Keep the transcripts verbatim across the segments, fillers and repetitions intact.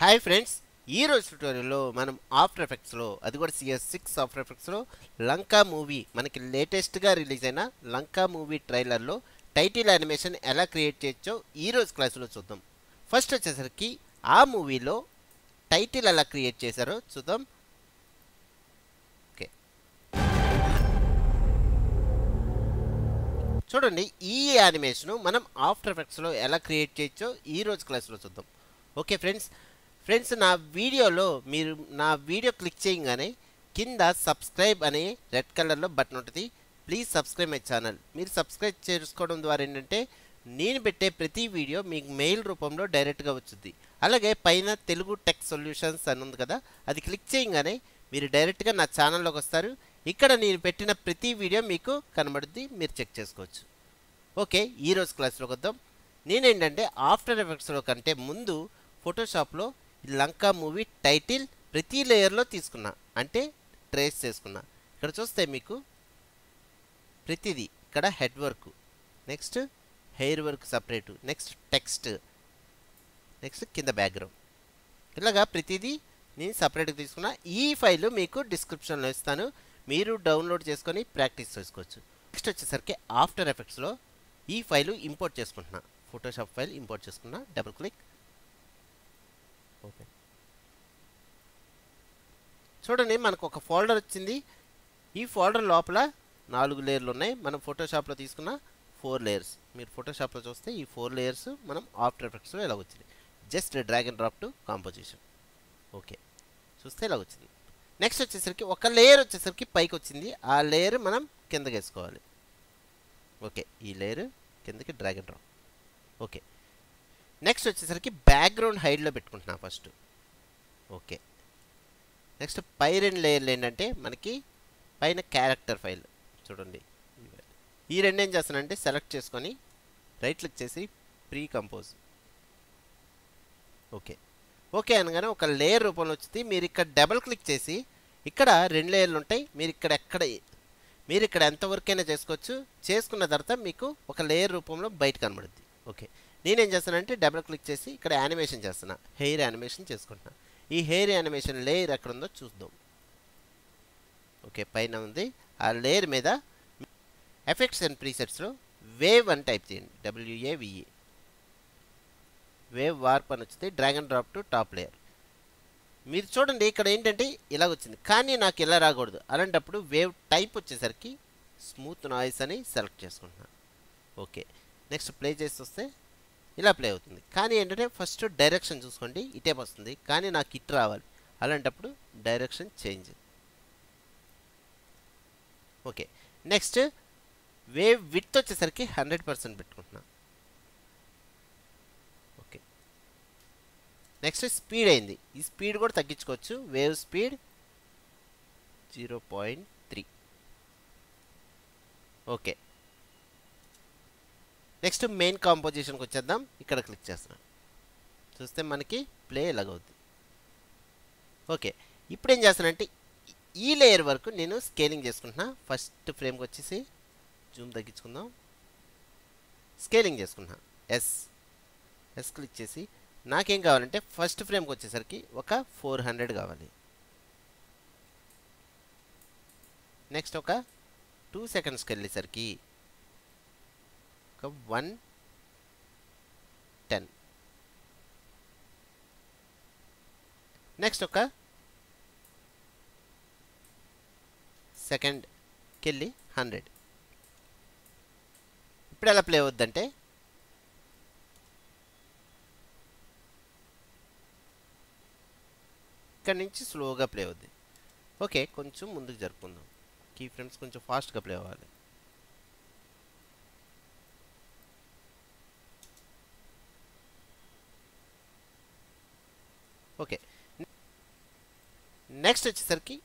Hi friends ईरोज़ ट्यूटोरियल्लो मनम after effects लो अदि कूडा C S six after effects लो लंका मूवी मनकी लेटेस्ट गा रिलीज़ अयिन लंका मूवी ट्रैलर लो टाइटिल एनिमेशन एला क्रिएट चेयोच्चो ई रोज़ क्लास लो चूद्दाम। फस्ट वच्चेसरिकी आ मूवी लो टाइटिल एला क्रिएट चेशारो चूद्दाम। చూడండి ఈ యానిమేషన్ మనం ఆఫ్టర్ ఎఫెక్ట్స్ లో ఎలా క్రియేట్ చేయొచ్చో ఈ రోజు క్లాస్ లో చూద్దాం। ఓకే ఫ్రెండ్స్ ఫ్రెండ్స్ నా వీడియోలో మీరు నా వీడియో క్లిక్ చేయగానే కింద సబ్స్క్రైబ్ అనే రెడ్ కలర్ లో బటన్ ఉంటుంది। Please subscribe my channel. మీరు సబ్స్క్రైబ్ చేసుకోవడం ద్వారా ఏంటంటే నేను పెట్టే ప్రతి వీడియో మీకు మెయిల్ రూపంలో డైరెక్ట్ గా వస్తుంది। అలాగే పైన తెలుగు టెక్ సొల్యూషన్స్ అని ఉంది కదా, అది క్లిక్ చేయగానే మీరు డైరెక్ట్ గా నా ఛానల్ లోకి వస్తారు। ఇక్కడ నేను పెట్టిన ప్రతి వీడియో మీకు కనబడుద్ది, మీరు చెక్ చేసుకోవచ్చు। ఓకే ఈ రోజు క్లాస్లోకి వద్దాం। నేనేంటంటే ఆఫ్టర్ ఎఫెక్ట్స్లో కంటే ముందు ఫోటోషాప్లో లంకా మూవీ టైటిల్ ప్రతి లేయర్లో తీసుకున్నా, అంటే ట్రేస్ చేసుకున్నా। ఇక్కడ చూస్తే మీకు ప్రతిదీ ఇక్కడ head work, next hair work separate, next text, next కింద బ్యాక్గ్రౌండ్, ఇలాగా ప్రతిదీ నేను సపరేట్గా తీసుకున్నా। ఈ ఫైల్ మీకు డిస్క్రిప్షన్లో ఇస్తాను, మీరు డౌన్లోడ్ చేసుకొని ప్రాక్టీస్ చేసుకోవచ్చు। నెక్స్ట్ వచ్చేసరికి ఆఫ్టర్ ఎఫెక్ట్స్లో ఈ ఫైలు ఇంపోర్ట్ చేసుకుంటున్నా, ఫోటోషాప్ ఫైల్ ఇంపోర్ట్ చేసుకున్నా। డబుల్ క్లిక్, ఓకే చూడండి మనకు ఒక ఫోల్డర్ వచ్చింది। ఈ ఫోల్డర్ లోపల నాలుగు లేయర్లు ఉన్నాయి, మనం ఫోటోషాప్లో తీసుకున్న ఫోర్ లేయర్స్। మీరు ఫోటోషాప్లో చూస్తే ఈ ఫోర్ లేయర్స్ మనం ఆఫ్టర్ ఎఫెక్ట్స్లో ఇలా వచ్చింది। Just drag and drop to composition, okay చూస్తే ఇలా వచ్చింది। నెక్స్ట్ వచ్చేసరికి ఒక లేయర్ వచ్చేసరికి పైకి వచ్చింది, ఆ లేయర్ మనం కిందకి వేసుకోవాలి। ఓకే ఈ లేయర్ కిందకి drag and drop, okay next వచ్చేసరికి బ్యాక్గ్రౌండ్ హైడ్లో పెట్టుకుంటున్నా ఫస్ట్, ఓకే నెక్స్ట్ పై రెండు లేయర్లు ఏంటంటే మనకి పైన క్యారెక్టర్ ఫైల్ చూడండి, ఈ రెండు ఏం చేస్తానంటే సెలెక్ట్ చేసుకొని రైట్ క్లిక్ చేసి ప్రీ కంపోజ్, ఓకే ఓకే అనగానే ఒక లేయర్ రూపంలో వచ్చింది। మీరు ఇక్కడ డబుల్ క్లిక్ చేసి ఇక్కడ రెండు లేయర్లు ఉంటాయి, మీరు ఇక్కడ ఎక్కడ మీరు ఇక్కడ ఎంతవరకైనా చేసుకోవచ్చు। చేసుకున్న తర్వాత మీకు ఒక లేయర్ రూపంలో బయట కనబడుద్ది। ఓకే నేనేం చేస్తానంటే డబుల్ క్లిక్ చేసి ఇక్కడ యానిమేషన్ చేస్తున్నా, హెయిర్ యానిమేషన్ చేసుకుంటున్నా। ఈ హెయిర్ యానిమేషన్ లేయర్ ఎక్కడ ఉందో చూద్దాం, ఓకే పైన ఉంది। ఆ లేయర్ మీద ఎఫెక్ట్స్ అండ్ ప్రీసెట్స్లో వేవ్ అని టైప్ చేయండి, డబ్ల్యూఏవిఈ వేవ్ వార్ప్ అని వచ్చింది। Drag and drop to top layer, మీరు చూడండి ఇక్కడ ఏంటంటే ఇలా వచ్చింది, కానీ నాకు ఇలా రాకూడదు। అలాంటప్పుడు వేవ్ టైప్ వచ్చేసరికి స్మూత్ నాయిస్ అని సెలెక్ట్ చేసుకుంటున్నాను, ఓకే నెక్స్ట్ ప్లే చేసి వస్తే ఇలా ప్లే అవుతుంది। కానీ ఏంటంటే ఫస్ట్ డైరెక్షన్ చూసుకోండి, ఇటే వస్తుంది కానీ నాకు ఇటు రావాలి, అలాంటప్పుడు direction change, okay next wave width వచ్చేసరికి హండ్రెడ్ పర్సెంట్ పెట్టుకుంటున్నాను, నెక్స్ట్ స్పీడ్ అయింది। ఈ స్పీడ్ కూడా తగ్గించుకోవచ్చు, wave speed zero point three, okay next main కాంపోజిషన్కి వచ్చేద్దాం। ఇక్కడ క్లిక్ చేస్తాను, చూస్తే మనకి ప్లే ఇలాగవుద్ది। ఓకే ఇప్పుడు ఏం చేస్తానంటే ఈ లేయర్ వరకు నేను స్కేలింగ్ చేసుకుంటున్నా, ఫస్ట్ ఫ్రేమ్కి వచ్చేసి జూమ్ తగ్గించుకుందాం, స్కేలింగ్ చేసుకుంటున్నా, ఎస్ ఎస్ క్లిక్ చేసి నాకేం కావాలంటే ఫస్ట్ ఫ్రేమ్కి వచ్చేసరికి ఒక ఫోర్ హండ్రెడ్ కావాలి, నెక్స్ట్ ఒక టూ సెకండ్స్కి వెళ్ళేసరికి ఒక వన్ టెన్, నెక్స్ట్ ఒక సెకండ్కి వెళ్ళి హండ్రెడ్। ఇప్పుడు ఎలా ప్లే అవుద్దంటే ఇక్కడ నుంచి స్లోగా ప్లే అవుద్ది। ఓకే కొంచెం ముందుకు జరుపుకుందాం, కీ ఫ్రేమ్స్ కొంచెం ఫాస్ట్గా ప్లే అవ్వాలి, ఓకే నెక్స్ట్ వచ్చేసరికి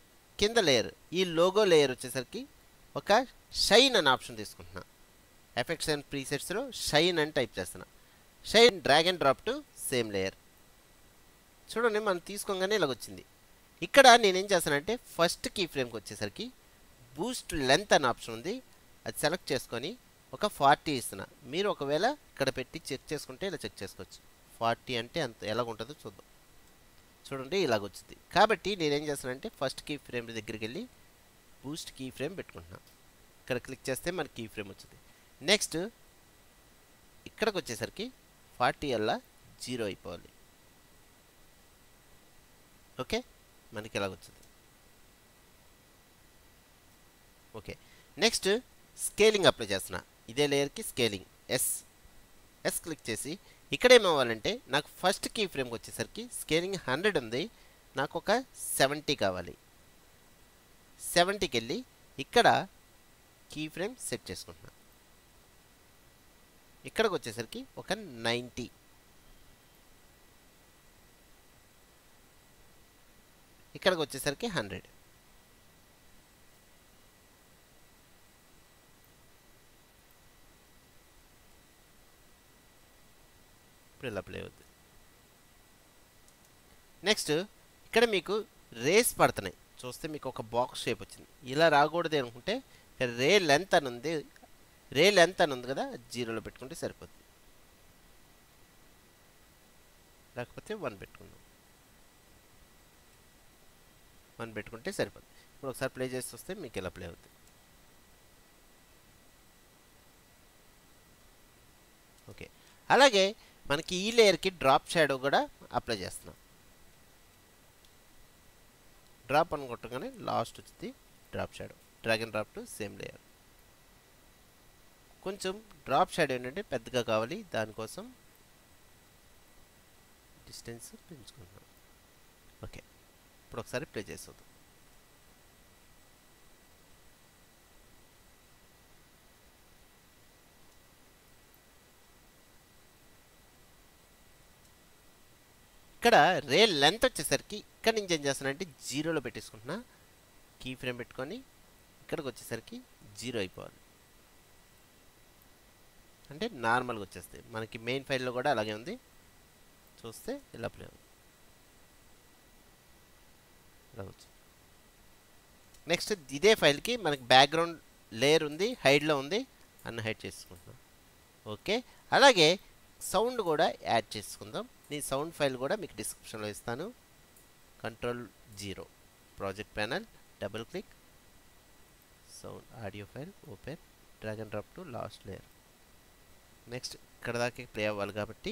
కింద లేయర్ ఈ లోగో లేయర్ వచ్చేసరికి ఒక షైన్ అనే ఆప్షన్ తీసుకుంటున్నా, ఎఫెక్ట్స్ అండ్ ప్రీసెట్స్లో షైన్ అని టైప్ చేస్తున్నా, shine drag and drop to same layer. చూడండి మనం తీసుకోగానే ఇలాగొచ్చింది। ఇక్కడ నేనేం చేస్తానంటే ఫస్ట్ కీ ఫ్రేమ్కి వచ్చేసరికి బూస్ట్ లెంత్ అనే ఆప్షన్ ఉంది, అది సెలెక్ట్ చేసుకొని ఒక ఫార్టీ ఇస్తున్నా, మీరు ఒకవేళ ఇక్కడ పెట్టి చెక్ చేసుకుంటే ఇలా చెక్ చేసుకోవచ్చు, ఫార్టీ అంటే అంత ఎలాగ ఉంటుందో చూద్దాం। చూడండి ఇలాగ వచ్చింది కాబట్టి నేను ఏం చేస్తానంటే ఫస్ట్ కీ ఫ్రేమ్ దగ్గరికి వెళ్ళి బూస్ట్ కీ ఫ్రేమ్ పెట్టుకుంటున్నా ఇక్కడ క్లిక్ చేస్తే మన కీ ఫ్రేమ్ వచ్చింది నెక్స్ట్ ఇక్కడికి వచ్చేసరికి ఫార్టీ అలా జీరో అయిపోవాలి ఓకే మనకి ఇలాగ వచ్చింది ఓకే నెక్స్ట్ స్కేలింగ్ అప్లై చేస్తున్నా ఇదే లేయర్కి స్కేలింగ్ ఎస్ ఎస్ క్లిక్ చేసి ఇక్కడ ఏమవ్వాలంటే నాకు ఫస్ట్ కీ ఫ్రేమ్కి వచ్చేసరికి స్కేలింగ్ హండ్రెడ్ ఉంది నాకు ఒక సెవెంటీ కావాలి సెవెంటీకి వెళ్ళి ఇక్కడ కీ ఫ్రేమ్ సెట్ చేసుకుంటున్నా ఇక్కడికి వచ్చేసరికి ఒక నైంటీ ఇక్కడికి వచ్చేసరికి హండ్రెడ్ ఇలా ప్లే అవుతుంది నెక్స్ట్ ఇక్కడ మీకు రేస్ పడుతున్నాయి చూస్తే మీకు ఒక బాక్స్ షేప్ వచ్చింది ఇలా రాకూడదు అనుకుంటే రే లెంత్ అని ఉంది రే లెంత్ అని ఉంది కదా జీరోలో పెట్టుకుంటే సరిపోతుంది లేకపోతే వన్ పెట్టుకుందాం వన్ పెట్టుకుంటే సరిపోతుంది ఇప్పుడు ఒకసారి ప్లే చేసి వస్తే మీకు ఇలా ప్లే అవుతుంది ఓకే అలాగే మనకి ఈ లేయర్కి డ్రాప్ షాడో కూడా అప్లై చేస్తున్నాం డ్రాప్ అనుకుంటగానే లాస్ట్ వచ్చింది drop shadow drag and drop to same layer కొంచెం డ్రాప్ షాడో ఏంటంటే పెద్దగా కావాలి దానికోసం డిస్టెన్స్ పెంచుకుంటున్నాం ఓకే ఇప్పుడు ఒకసారి ప్లే చేసేద్దాం ఇక్కడ రే లెంత్ వచ్చేసరికి ఇక్కడ నుంచి ఏం చేస్తానంటే జీరోలో పెట్టేసుకుంటున్నా కీ ఫ్రేమ్ పెట్టుకొని ఇక్కడికి వచ్చేసరికి జీరో అయిపోవాలి అంటే నార్మల్గా వచ్చేస్తాయి మనకి మెయిన్ ఫైల్లో కూడా అలాగే ఉంది చూస్తే ఇలా ప్లే అవుతుంది నెక్స్ట్ ఇదే ఫైల్కి మనకి బ్యాక్గ్రౌండ్ లేయర్ ఉంది హైడ్లో ఉంది అన్న హైడ్ చేసుకుంటున్నాం ఓకే అలాగే సౌండ్ కూడా యాడ్ చేసుకుందాం నేను సౌండ్ ఫైల్ కూడా మీకు డిస్క్రిప్షన్లో ఇస్తాను control zero project panel double click sound audio file open drag and drop to last layer next ఇక్కడ దాకా ప్లే అవ్వాలి కాబట్టి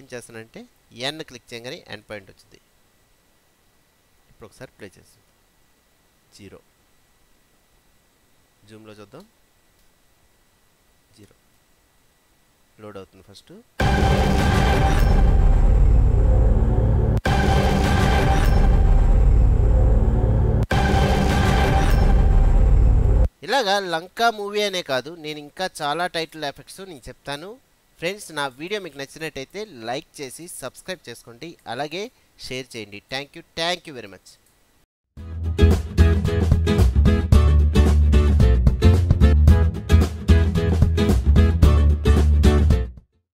ఏం చేస్తానంటే ఎన్ క్లిక్ చేయగానే ఎండ్ పాయింట్ వచ్చింది ఇప్పుడు ఒకసారి ప్లే చేస్తుంది జీరో జూమ్లో చూద్దాం జీరో లోడ్ అవుతుంది ఫస్ట్ ఇలాగా లంకా మూవీ అనే కాదు నేను ఇంకా చాలా టైటిల్ ఎఫెక్ట్స్ నేను చెప్తాను ఫ్రెండ్స్ నా వీడియో మీకు నచ్చినట్టయితే లైక్ చేసి సబ్స్క్రైబ్ చేసుకోండి అలాగే షేర్ చేయండి thank you thank you very much